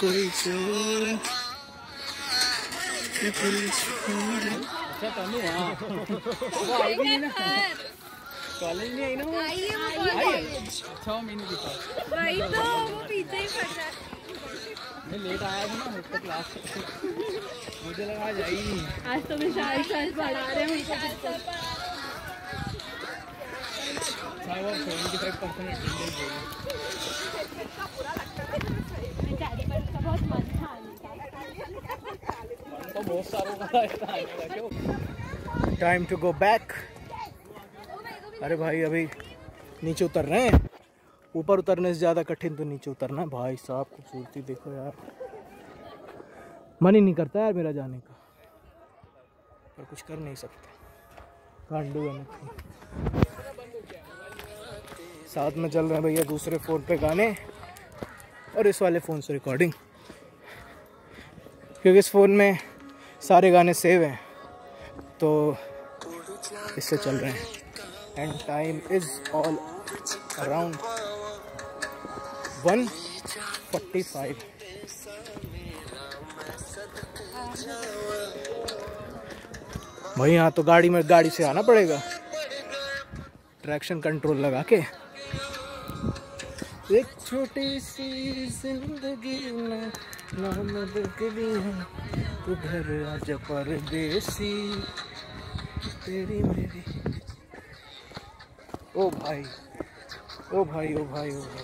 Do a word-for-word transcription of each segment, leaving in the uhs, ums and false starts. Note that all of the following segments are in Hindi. कोई चोर कोई चोर वो आई नहीं ना कॉलेज में आई ना आई है छह महीने की बात वही तो वो पीछे ही पड़ रहा है। मैं लेट आया था ना तो क्लास मुझे लगा आज आई नहीं। आज तो मैं शायद शायद पढ़ा रहे हूँ भाई वो फोन की तरफ पर्सनल बहुत मन था तो बहुत सारा टाइम टू गो बैक। अरे भाई अभी नीचे उतर रहे हैं, ऊपर उतरने से ज़्यादा कठिन तो नीचे उतरना है भाई साहब। खूबसूरती देखो यार, मन ही नहीं करता यार मेरा जाने का, पर कुछ कर नहीं सकते, कांड डू एनीथिंग। साथ में चल रहे हैं भैया दूसरे फ़ोन पे गाने और इस वाले फ़ोन से रिकॉर्डिंग, क्योंकि इस फ़ोन में सारे गाने सेव हैं तो इससे चल रहे हैं। And time is all around one forty five. भाई यहाँ तो गाड़ी में गाड़ी से आना पड़ेगा, ट्रैक्शन कंट्रोल लगा के। एक छोटी सी जिंदगी में नाम बदली है तू घर आजा परदेसी तेरी मेरी। ओ भाई ओ भाई ओ भाई ओ भाई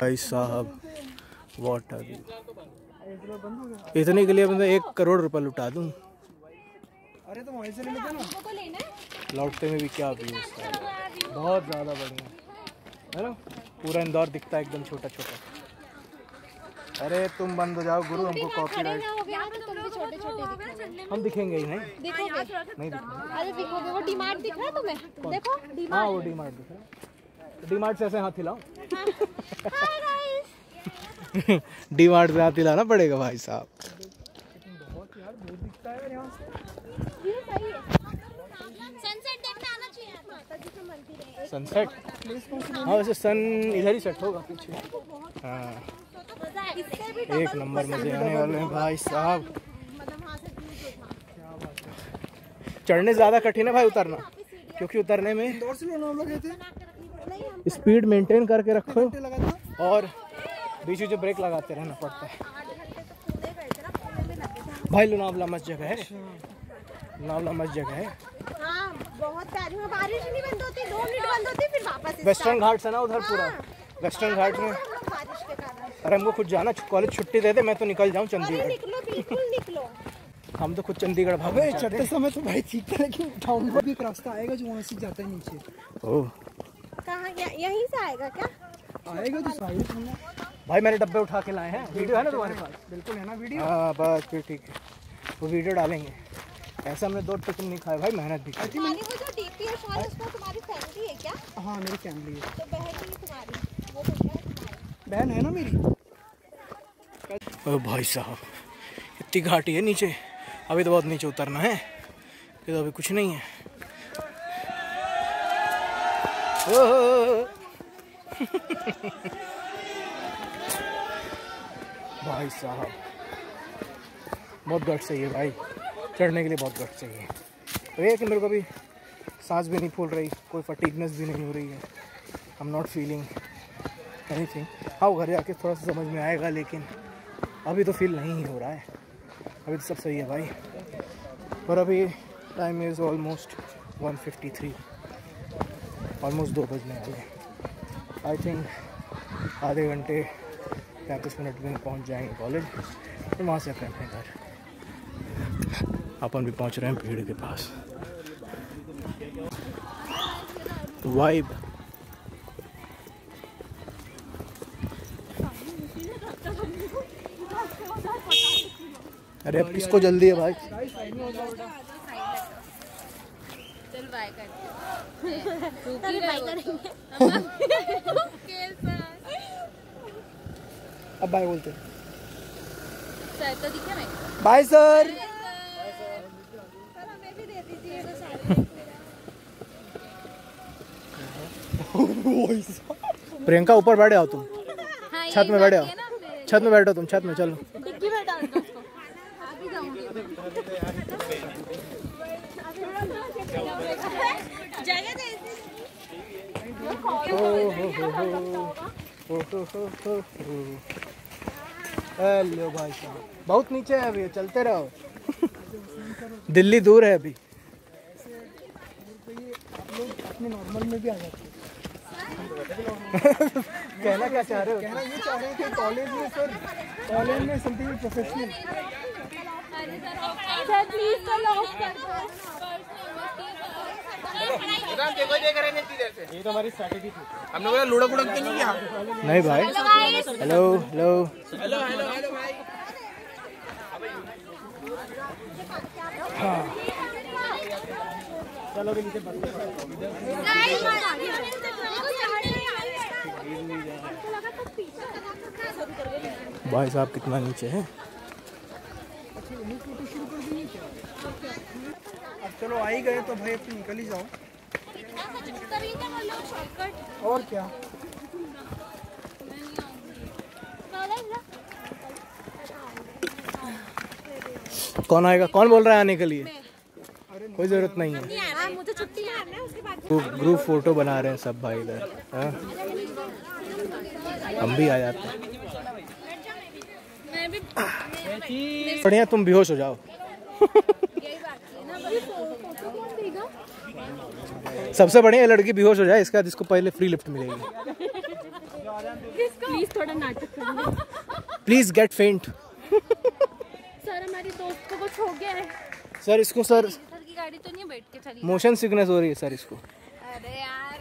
भाई साहब व्हाट आर यू। इतने के लिए मैं एक करोड़ रुपए लुटा दूँ। अरे तो वहीं से ले लेते ना, लौटते में भी क्या व्यू है, बहुत ज़्यादा बढ़िया है ना, पूरा इंदौर दिखता है एकदम छोटा छोटा। अरे तुम बंद हो जाओ गुरु, हमको कॉपीराइट। हम दिखेंगे ही नहीं, नहीं दिखेंगे। वो डीमार्ट दिख रहा है तुम्हें? देखो हाँ वो डीमार्ट दिख रहा है। डीमार्ट से ऐसे हाथ हिलाओ, डीमार्ट से हाथ हिलाना पड़ेगा भाई साहब। सनसेट हाँ वैसे सन इधर ही सेट होगा पीछे। हाँ एक नंबर मजे आने वाले हैं भाई साहब। चढ़ने ज़्यादा कठिन है भाई उतरना, क्योंकि उतरने में स्पीड मेंटेन करके रखो और बीच बीच में ब्रेक लगाते रहना पड़ता है। भाई लोनावला मस्त जगह है, लोनावला मस्त जगह है। हाँ, बहुत प्यारी है, बारिश नहीं बंद होती, दो मिनट बंद होती फिर वापस। वेस्टर्न घाट से ना उधर पूरा। हाँ। वेस्टर्न घाट में बारिश के कारण अरे हमको खुद जाना, कॉलेज छुट्टी दे दे, मैं तो निकल जाऊँ चंडीगढ़। निकलो बिल्कुल निकलो, हम तो खुद चंडीगढ़ भागे। चढ़ते समय तो भाई चीखता है कि टाउन का भी एक रास्ता आएगा जो वहाँ से जाता है नीचे। ओह कहाँ, यहीं से आएगा क्या? आएगा तो साइड में। भाई मैंने डब्बे उठा के लाए हैं, वीडियो है ना तुम्हारे पास? बिल्कुल है ना वीडियो। हाँ बस फिर ठीक है, वो वीडियो डालेंगे। ऐसा हमने दो टिकट नहीं खाए भाई, मेहनत भी की। वो जो डीपी है शायद उसको तुम्हारी फैमिली है क्या? हाँ मेरी फैमिली है। तो बहन ही तुम्हारी, वो तुम्हारी बहन है ना मेरी। ओ भाई साहब इतनी घाटी है नीचे, अभी तो बहुत नीचे उतरना है, ये तो अभी कुछ नहीं है। भाई साहब बहुत गट सही है भाई, चढ़ने के लिए बहुत गट चाहिए। तो ये कि मेरे को अभी सांस भी नहीं फूल रही, कोई फटीगनेस भी नहीं हो रही है। I am not feeling anything. हाँ घर जाके थोड़ा सा समझ में आएगा, लेकिन अभी तो फील नहीं हो रहा है, अभी तो सब सही है भाई। और अभी time is almost one fifty three, almost दो बजने वाले हैं। आई थिंक आधे घंटे पैंतीस मिनट में पहुँच जाएंगे कॉलेज, तो वहाँ से अपने अपने घर। अपन भी पहुंच रहे हैं भीड़ के पास। वाइब अरे अब किसको जल्दी है भाई। चल बाय कर, अब बाय बोलते हैं। सर तो दिखे मैं बाय सर। प्रियंका ऊपर बैठे आओ तुम, छत में बैठे आओ, छत में बैठो तुम, छत में चलो। हेलो भाई साहब, बहुत नीचे है अभी, चलते रहो। दिल्ली दूर है अभी। अपने नॉर्मल में भी आ जाते हैं। कहना क्या चाह रहे हो? कहना ये चाह रहे हैं कि कॉलेज में सर, कॉलेज में समथिंग प्रोफेशनल। सर प्लीज चलो देखो, देख रहे हैं ये तो हमारी स्ट्रेटजी थी। हम लोगों ने लुढ़क उड़क तो नहीं किया। नहीं भाई। हेलो हेलो हेलो हेलो भाई। चलो भी नीचे भाई साहब, कितना नीचे है। अब चलो आ ही गए तो भाई अब निकल ही जाओ और क्या। कौन आएगा? कौन बोल रहा है आने के लिए? कोई जरूरत नहीं है, मुझे छुट्टी है। उसके बाद ग्रुप फोटो बना रहे हैं सब भाई इधर। हम भी आ जाते हैं। बढ़िया, तुम बेहोश हो जाओ। सबसे बढ़िया लड़की बेहोश हो जाए, इसका जिसको पहले फ्री लिफ्ट मिलेगी। प्लीज थोड़ा नाटक करो। प्लीज गेट फेंट। सर हमारी दोस्त को कुछ हो गया है। सर इसको सर सर की गाड़ी तो नहीं बैठ के चली, मोशन सिकनेस हो रही है सर इसको। अरे यार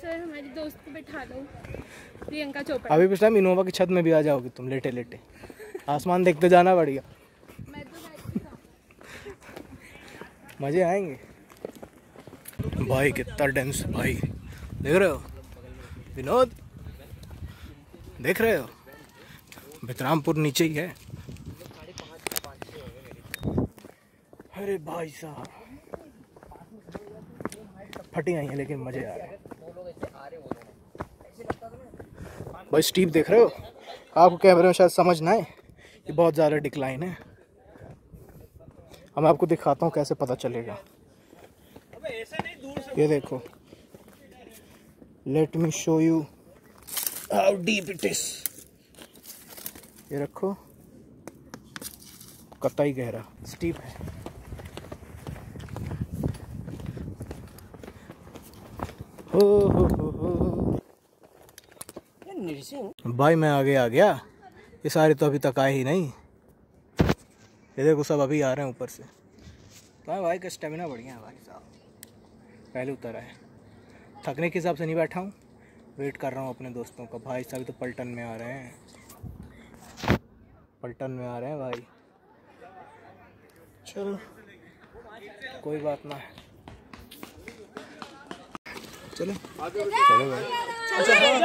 सर हमारी दोस्त को बैठा लो, प्रियंका चोपड़ा। अभी पिछले इनोवा की छत में भी आ जाओगे तुम, लेटे लेटे आसमान देखते जाना। बढ़िया मजे आएंगे भाई। कितना डेंस भाई, देख रहे हो विनोद, देख रहे हो वितरामपुर नीचे ही है। अरे भाई साहब फटी आई है लेकिन मजे आ रहे हैं भाई। स्टीप देख रहे हो, आपको कैमरे में शायद समझ ना आए, ये बहुत ज़्यादा डिक्लाइन है। हम आपको दिखाता हूँ कैसे पता चलेगा। ये देखो, let me show you how deep it is. ये रखो, कतई गहरा स्टीप है। हो हो हो हो भाई, मैं आगे आ गया। ये सारे तो अभी तक आए ही नहीं, ये देखो सब अभी आ रहे हैं ऊपर से। भाई भाई का स्टेमिना बढ़िया है भाई साहब, पहले उतर आए। थकने के हिसाब से नहीं बैठा हूँ, वेट कर रहा हूँ अपने दोस्तों का। भाई साहब तो पलटन में आ रहे हैं, पलटन में आ रहे हैं भाई। चलो कोई बात ना, चलो चलो भाई। अच्छा चलो भाई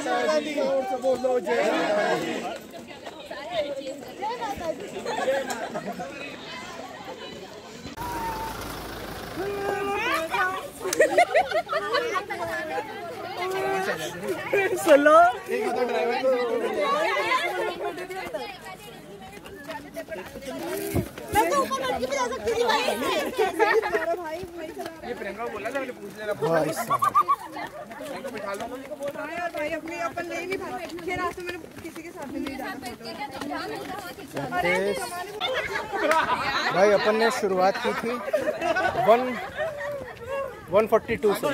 साहब भाई अपन ने शुरुआत की थी वन फोर्टी टू से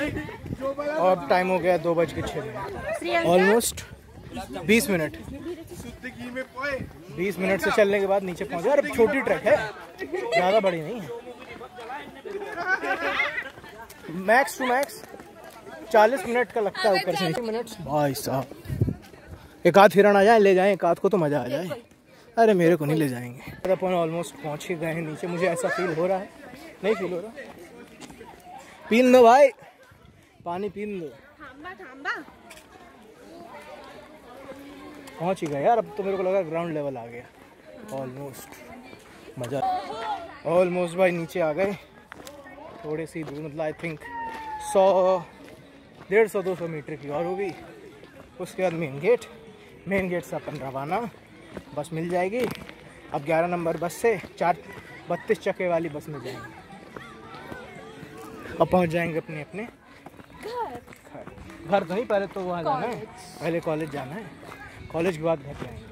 और टाइम हो गया दो बज के छः मिनट। ऑलमोस्ट बीस मिनट बीस मिनट से चलने के बाद नीचे पहुंचे। अरे छोटी ट्रैक है, ज़्यादा बड़ी नहीं है। मैक्स टू मैक्स चालीस मिनट का लगता है ऊपर से। मिनट भाई साहब, एक आध हिरण आ जाए, ले जाएं एक आध को तो मज़ा आ जाए। अरे मेरे को नहीं ले जाएंगे। अपन ऑलमोस्ट पहुंच ही गए हैं नीचे। मुझे ऐसा फील हो रहा है, नहीं फील हो रहा। पीन दो भाई, पानी पीन दो। पहुँच ही गए यार, अब तो मेरे को लगा ग्राउंड लेवल आ गया ऑलमोस्ट। मज़ा ऑलमोस्ट भाई नीचे आ गए। थोड़ी सी दूर, मतलब आई थिंक सौ डेढ़ सौ दो सौ मीटर की और होगी। उसके बाद मेन गेट, मेन गेट से अपन रवाना, बस मिल जाएगी। अब ग्यारह नंबर बस से चार बत्तीस चक्के वाली बस में जाएंगे और पहुंच जाएंगे अपने अपने घर। घर तो नहीं, पहले तो वहाँ जाना है, पहले कॉलेज जाना है, कॉलेज के बाद घर जाएंगे।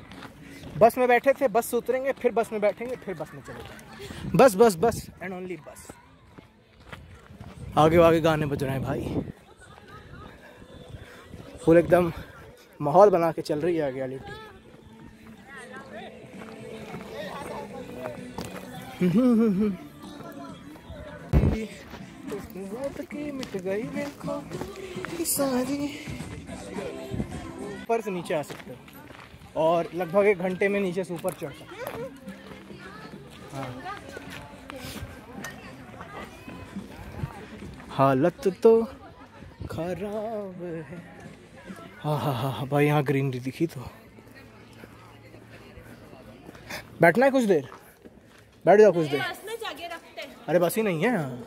बस में बैठे थे, बस से उतरेंगे, फिर बस में बैठेंगे, फिर बस में चले जाएंगे। बस बस बस एंड ओनली बस। आगे आगे गाने बज रहे हैं भाई, फुल एकदम माहौल बना के चल रही है आगे वाली टीम। मिट गई देखो सारी। ऊपर से नीचे आ सकते हो और लगभग एक घंटे में नीचे से ऊपर चढ़ सकते हो। हाँ। हालत तो खराब है। हाँ हाँ हाँ भाई, यहाँ ग्रीनरी दिखी तो बैठना है कुछ देर, बैठ जाओ कुछ देर। अरे बस ही नहीं है यहाँ,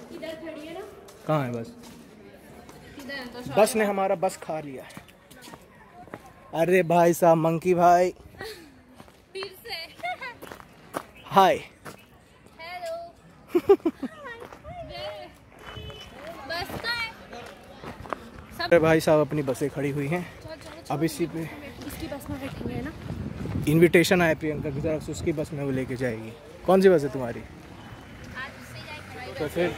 कहाँ है बस? तो बस ने हमारा बस खा लिया है। अरे भाई साहब, मंकी भाई फिर से हाय हेलो। बस का है सब। अरे भाई साहब, अपनी बसें खड़ी हुई हैं। अब इसी पे इसकी बस में बैठेंगे ना, इनविटेशन आया प्रियंका की तरफ से, उसकी बस में वो लेके जाएगी। कौन सी बस है तुम्हारी? तो फिर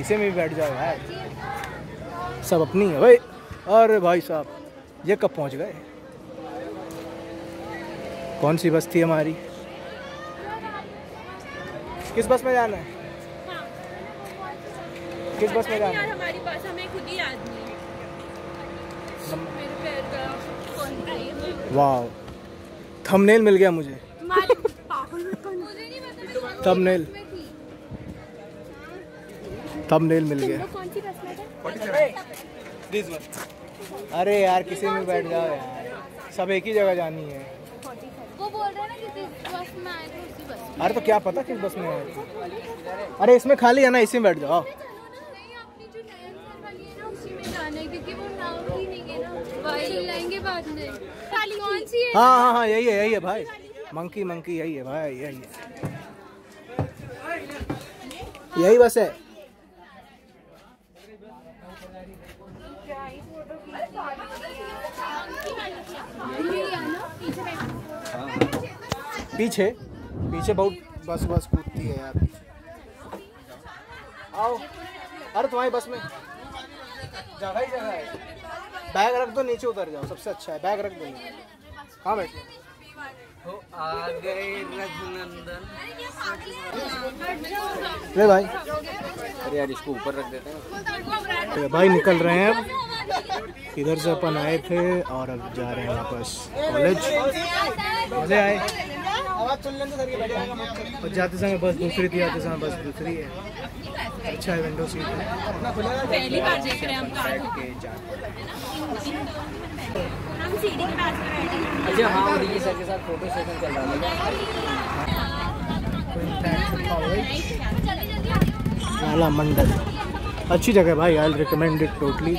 इसे में भी बैठ जाओ यार, सब अपनी है भाई। अरे भाई साहब, ये कब पहुंच गए? कौन सी बस थी हमारी? किस बस में जाना है? किस बस में जाना है? हमारी बस, हमें खुद ही याद नहीं। वाह, थंबनेल मिल गया मुझे। थंबनेल थंबनेल मिल गया। कौन सी बस में थे? अरे यार, किसी में बैठ जाओ यार, सब एक ही जगह जानी है। वो बोल रहा ना किसी बस में आए थे, उसी बस में। अरे तो क्या पता किस बस में आए। अरे इसमें खाली है ना, इसी में बैठ जाओ। हाँ हाँ हाँ, यही है यही है भाई, मंकी मंकी यही है भाई, यही है यही बस है। पीछे पीछे बहुत बस बस कूदती है यार। आओ, अरे तुम्हारी बस में जगह ही जगह है। बैग रख दो, नीचे उतर जाओ, सबसे अच्छा है। बैग रख दो। कहाँ बैठे हो? आ गए रघुनंदन। अरे भाई, अरे यार इसको ऊपर रख देते हैं। भाई निकल रहे हैं अब, इधर से अपन आए थे और अब जा रहे हैं वापस कॉलेज। मजे आए। और जाते समय बस दूसरी थी, आते समय बस दूसरी है। अच्छा है, विंडो सीट है। पहली बार देख रहे हैं हम कार के जाते। हाँ, ये सर के साथ फोटो सेशन चल रहा है। रालामंडल अच्छी जगह भाई, आई रिकमेंड इट टोटली।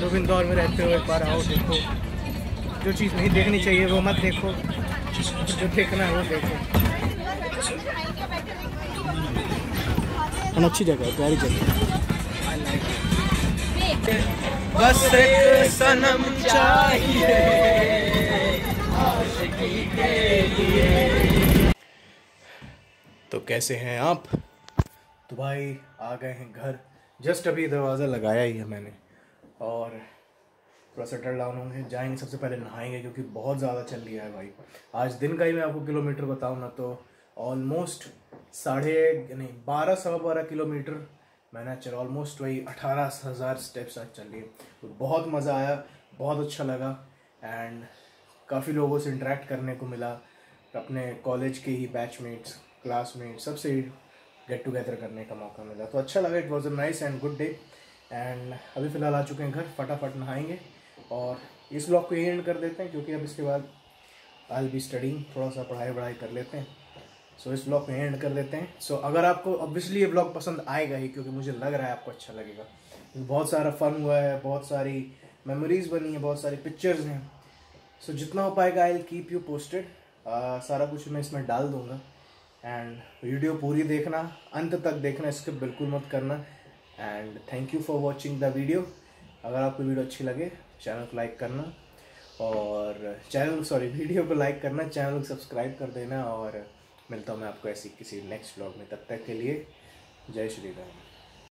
जो भी इंदौर में रहते हो एक बार आओ, देखो। जो चीज़ नहीं देखनी चाहिए वो मत देखो, जो देखना है वो देखो। अच्छी जगह है, प्यारी जगह। बस एक सनम चाहिए। तो कैसे हैं आप? तो भाई आ गए हैं घर। जस्ट अभी दरवाज़ा लगाया ही है मैंने और थोड़ा सेटल डाउन होंगे, जाएंगे। सबसे पहले नहाएंगे क्योंकि बहुत ज़्यादा चल लिया है भाई। आज दिन का ही मैं आपको किलोमीटर बताऊँ ना, तो ऑलमोस्ट साढ़े नहीं बारह सवा बारह किलोमीटर मैंने चला। ऑलमोस्ट वही अठारह हज़ार स्टेप्स आज चल लिए। तो बहुत मज़ा आया, बहुत अच्छा लगा एंड काफ़ी लोगों से इंटरेक्ट करने को मिला। अपने कॉलेज के ही बैचमेट्स, क्लासमेट्स, सबसे गेट टुगेदर करने का मौका मिला, तो अच्छा लगा। It was a nice and good day. And अभी फ़िलहाल आ चुके हैं घर, फटाफट नहाएंगे और इस ब्लॉग को एंड कर देते हैं क्योंकि अब इसके बाद आई विल बी स्टडीइंग, थोड़ा सा पढ़ाई वढ़ाई कर लेते हैं। सो इस ब्लॉग में एंड कर लेते हैं। सो अगर आपको ऑब्वियसली ये ब्लॉग पसंद आएगा ही, क्योंकि मुझे लग रहा है आपको अच्छा लगेगा। बहुत सारा फन हुआ है, बहुत सारी मेमोरीज बनी है, बहुत सारी पिक्चर्स हैं। सो जितना हो पाएगा I will keep you posted, सारा कुछ मैं इसमें डाल दूँगा। एंड वीडियो पूरी देखना, अंत तक देखना, स्किप बिल्कुल मत करना। And thank you for watching the video. अगर आपको वीडियो अच्छी लगे चैनल को लाइक करना और चैनल सॉरी वीडियो को लाइक करना, चैनल को सब्सक्राइब कर देना। और मिलता हूँ मैं आपको ऐसी किसी नेक्स्ट व्लॉग में। तब तक के लिए जय श्री राम।